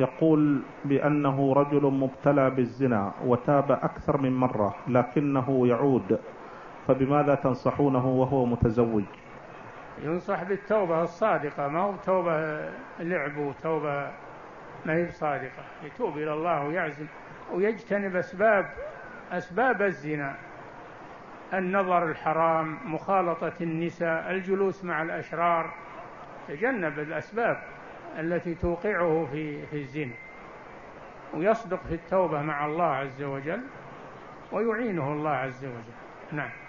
يقول بأنه رجل مبتلى بالزنا وتاب أكثر من مرة لكنه يعود، فبماذا تنصحونه وهو متزوج؟ ينصح بالتوبة الصادقة، ما هو توبة لعب وتوبة ما هي صادقة. يتوب إلى الله ويعزم ويجتنب أسباب الزنا، النظر الحرام، مخالطة النساء، الجلوس مع الأشرار، تجنب الأسباب التي توقعه في الزنا، ويصدق في التوبة مع الله عز وجل ويعينه الله عز وجل. نعم.